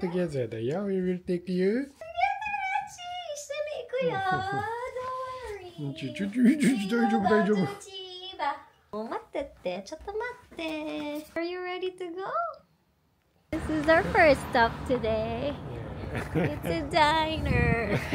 together. Yeah, we will take you. Are you ready to go? This is our first stop today. It's a diner. I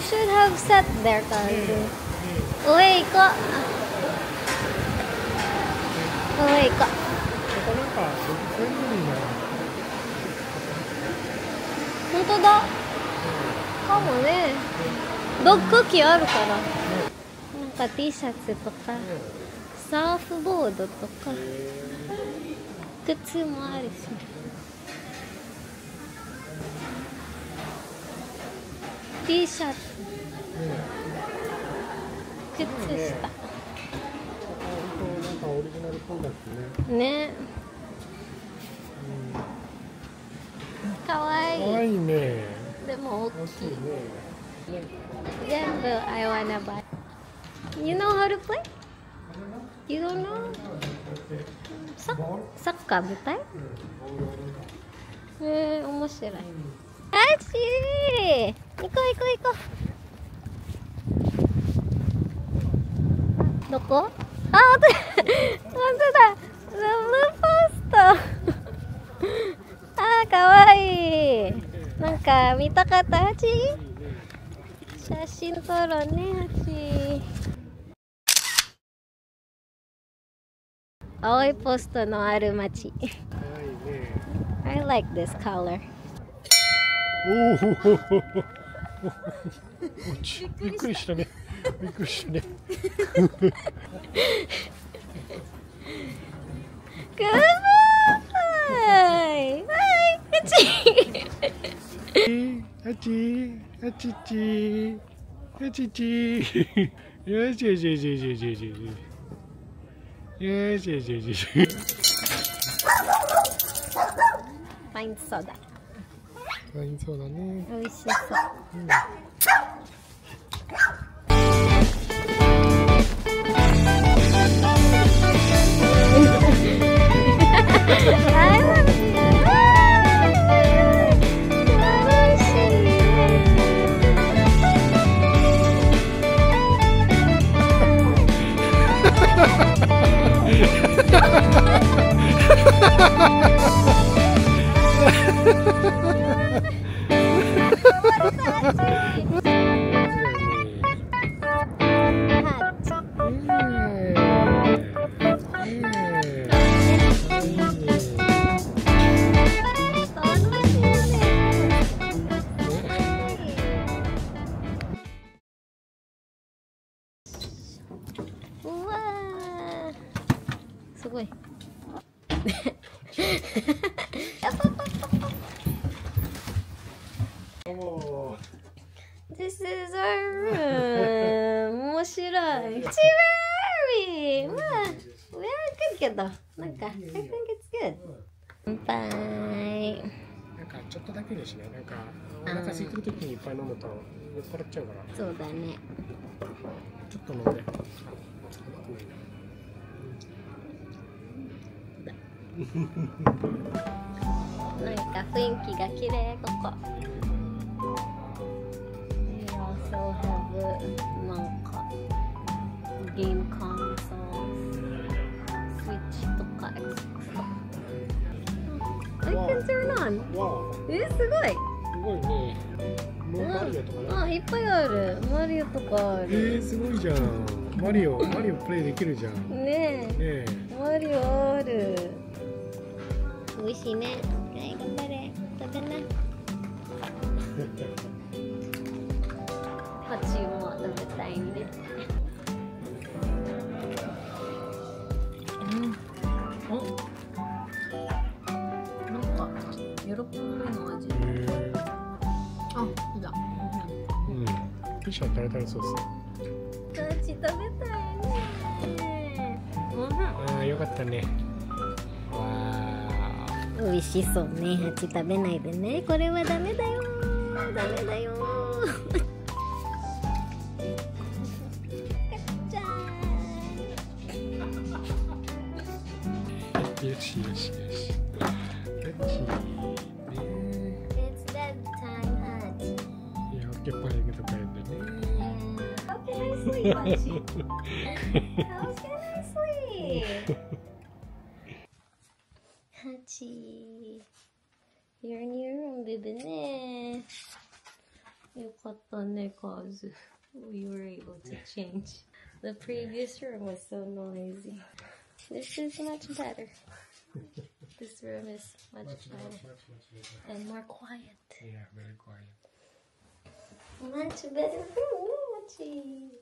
should have sat there, Kazu. Ueko. T-shirt. I wanna buy. You know how to play? You don't know? Soccer, right? Achi! Iko! Doko? Ah, onto da! The blue post! Ah, kawaii! Nanka, mita kata, Hachi? Shashin toro ne, Hachi! Aoi posto no aru machi. I like this color. Fine soda. This is our room. Chivari! We are good, I think it's good. Bye. なんかちょっとだけにしね、なんかお腹空いてる時にいっぱい飲むと酔っ払っちゃうから。そうだね。ちょっと飲んで。甘くないな。なんか雰囲気が綺麗ここ。We also have なんかゲームコンソール、スイッチとか Xbox とか。I can turn on. Wow. すごい。すごいね。マリオとかね。あ、いっぱいある。マリオとかある。すごいじゃん。マリオプレイできるじゃん。ねえ。マリオある。美味しいね。はい、頑張れ。食べな。パチも食べたいね。ピシャタルタルソース。タッチ食べたいね。あ、よかったね。わー。美味しそうね。ハチ食べないでね。これはダメだよ。ダメだよ。じゃーん。よしよしよし。よし。How can I sleep? Hachi, you're in your room, baby. Ne, you got ne cause we were able to change. The previous room was so noisy. This is much better. This room is much better and more quiet. Yeah, very quiet. Much better room, Hachi.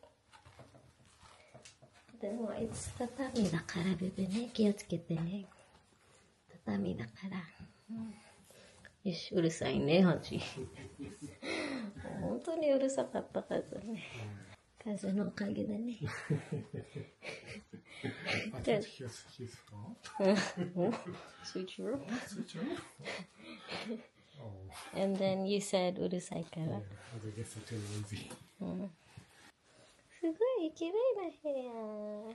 でもいつ畳だからベベね、気をつけてね。畳だから、よし、うるさいねハチ。本当にうるさかったからね。風のおかげでね。じゃあ、switch room and then you said うるさいから。すごい綺麗な部屋。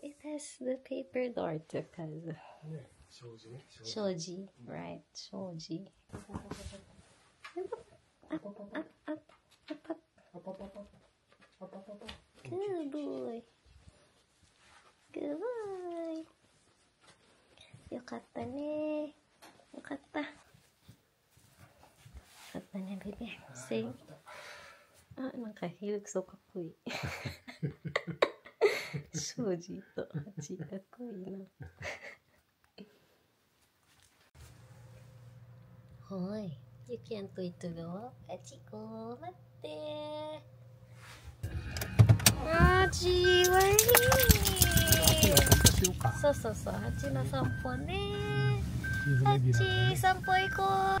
It has the paper door too, cause. 障子 right? 障子。Good boy. Good boy. よかったね。よかった。よかったね、ベベ。See?あ、なんかひるくそかっこいい。ショージとハチかっこいいな。おい、You can't eat though。ハチこう待ってー。ハチわい。そうそうそう、ハチの散歩ねー。ハチ散歩行こう。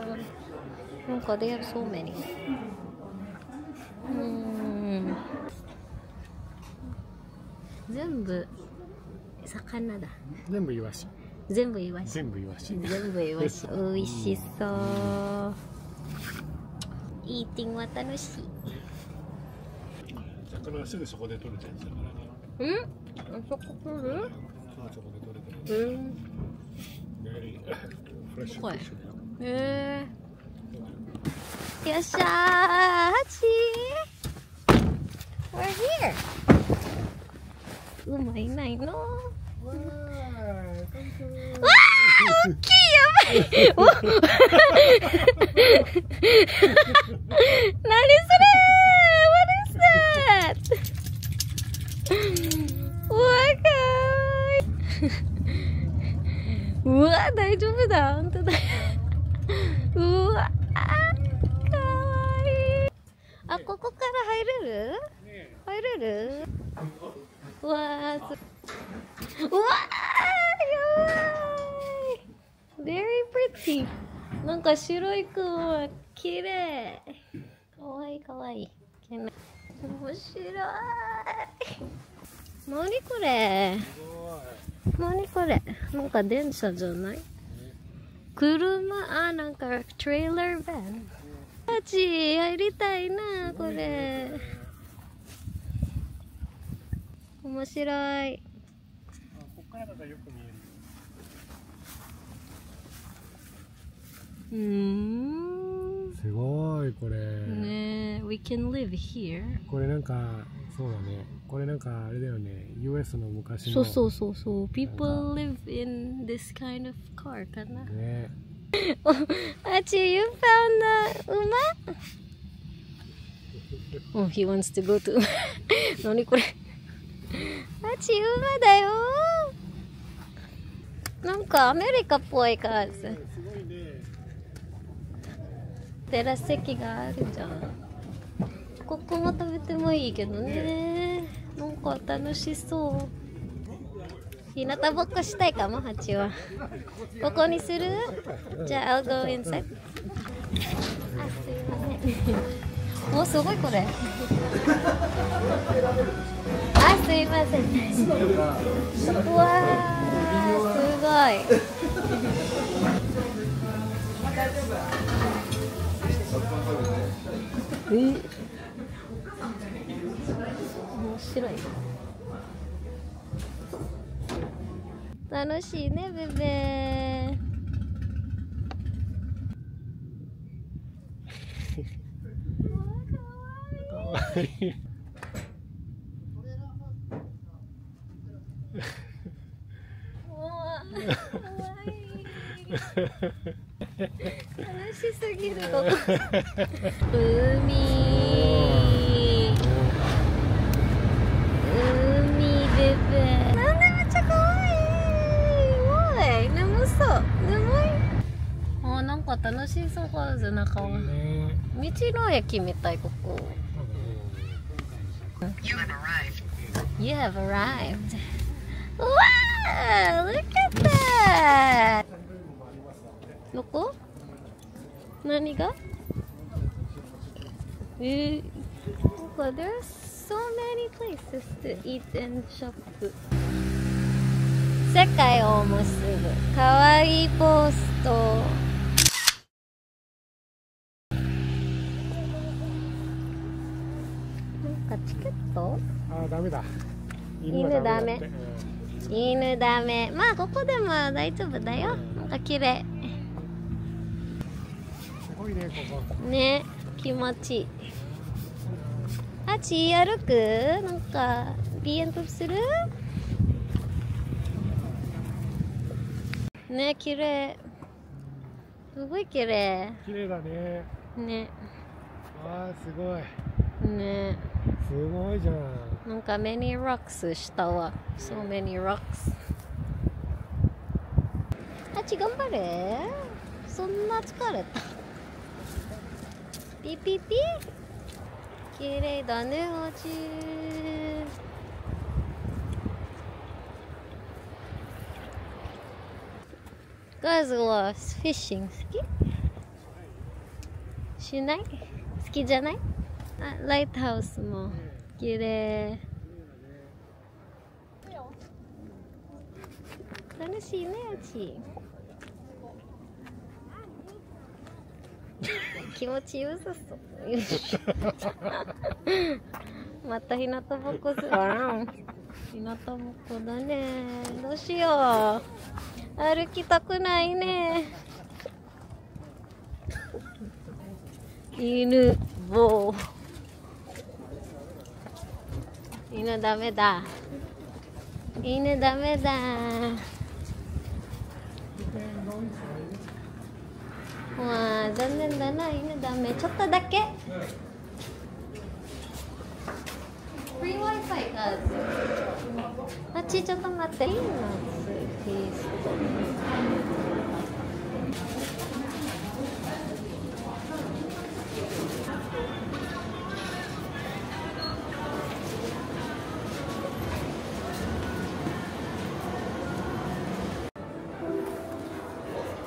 なんか they have so many.全部魚だ。全部イワシ。全部イワシ。全部イワシ。全部イワシ。美味しそう。イーティングは楽しい。魚はすぐそこで取れてるんだからね。うん？そこ来る？そこで取れてる。フレッシュ。よっしゃー、ハチー We're here! 馬いないのー。わー、大きい、やばい。お何それー、what is that? うわ、かわいい。うわ、大丈夫だ、本当だ。うわ、かわいい。あ、ここから入れる？入れる？うわ、すうわ、やばい。Very pretty。なんか白い雲は綺麗。かわいい、かわいい。面白い。なにこれ。なにこれ。なんか電車じゃない？車、あ、なんかトレーラーバン。マジ入りたいなこれ。面白い。こっからだとよく見える。すごいこれ。ね、we can live here。これなんか。そうだね。これなんかあれだよね。US の昔の。そうそうそうそう。People live in this kind of car かな。ね。あち、you found the 馬？ Oh, he wants to go to なにこれ。あち、馬だよ。なんかアメリカっぽい感じ。すごいね。テラス席があるじゃん。ここも食べてもいいけどね。なんか楽しそう。日向ぼっこしたいかも、ハチは。ここにする？じゃあ、I'll go inside。あ、すいません。お、すごいこれ。あ、すいません。うわー、すごい。面白い。楽しいね、ベベー。かわいい。楽しすぎる。海。楽しそうだぜ、中は。道の駅みたい、ここ。You have arrived. You have arrived. Wow! Look at that! どこ？何が？なんか、there are so many places to eat and shop. 世界を結ぶかわいいポースト。チケット？あ、ダメだ。犬ダメ。犬ダメ。まあここでも大丈夫だよ。なんか綺麗。すごいねここ。ね、気持ちいい。あち歩く？なんかリエントする？ね、綺麗。すごい綺麗。綺麗だね。ね。わあ、すごい。ね。すごいじゃん。なんか many rocks 下は so many rocks。 ハチ頑張れ。そんな疲れた。ピピピ。綺麗だね、ハチ。Guysは fishing 好き？しない？好きじゃない？あ、ライトハウスも綺麗。楽しいね、うち。気持ちよさそう。また日向ぼっこする。日向ぼっこだね。どうしよう。歩きたくないね。犬ぼう。犬ダメだ。犬ダメだ。ね、ちょっとだけフリー Wi-Fi がある。あ、ちょっと待って。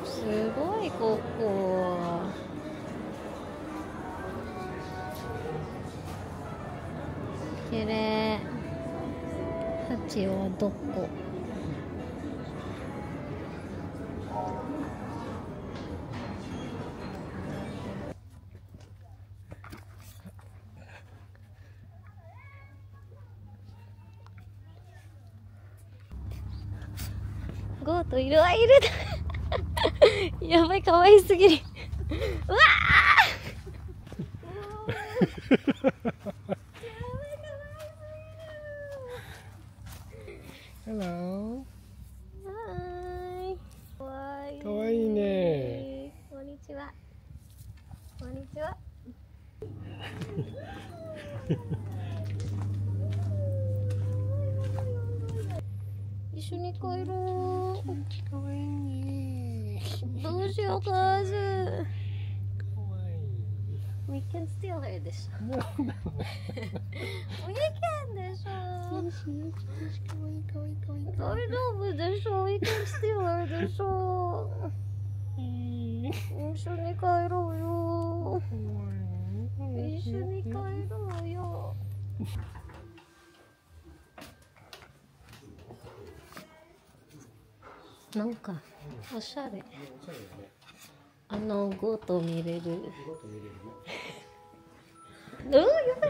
すごい、ここきれい。ハチはどこ？ゴートいるわ、いるだ。やばい、可愛すぎる。うわあ。Hello。Hi。可愛いね。こんにちは。こんにちは。一緒に帰ろう。可愛いね。どうしよう、カズ。We can steal her でしょ。We can でしょ。大丈夫でしょ。We can steal her でしょ。一緒に帰ろうよ。一緒に帰ろうよ。なんかおしゃれ。あのゴート見れる。どうやばい。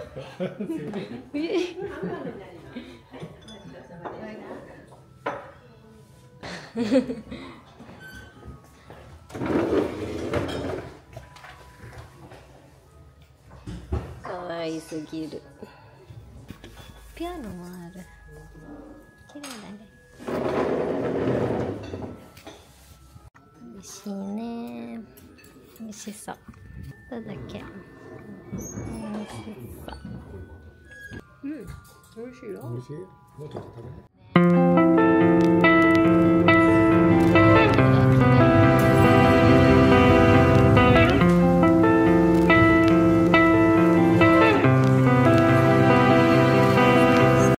可愛すぎる。ピアノもある。綺麗だね。美味しいね。美味しそう。どうだっけ。美味しそう。うん、美味しいよ。美味しい。もうちょっと食べない。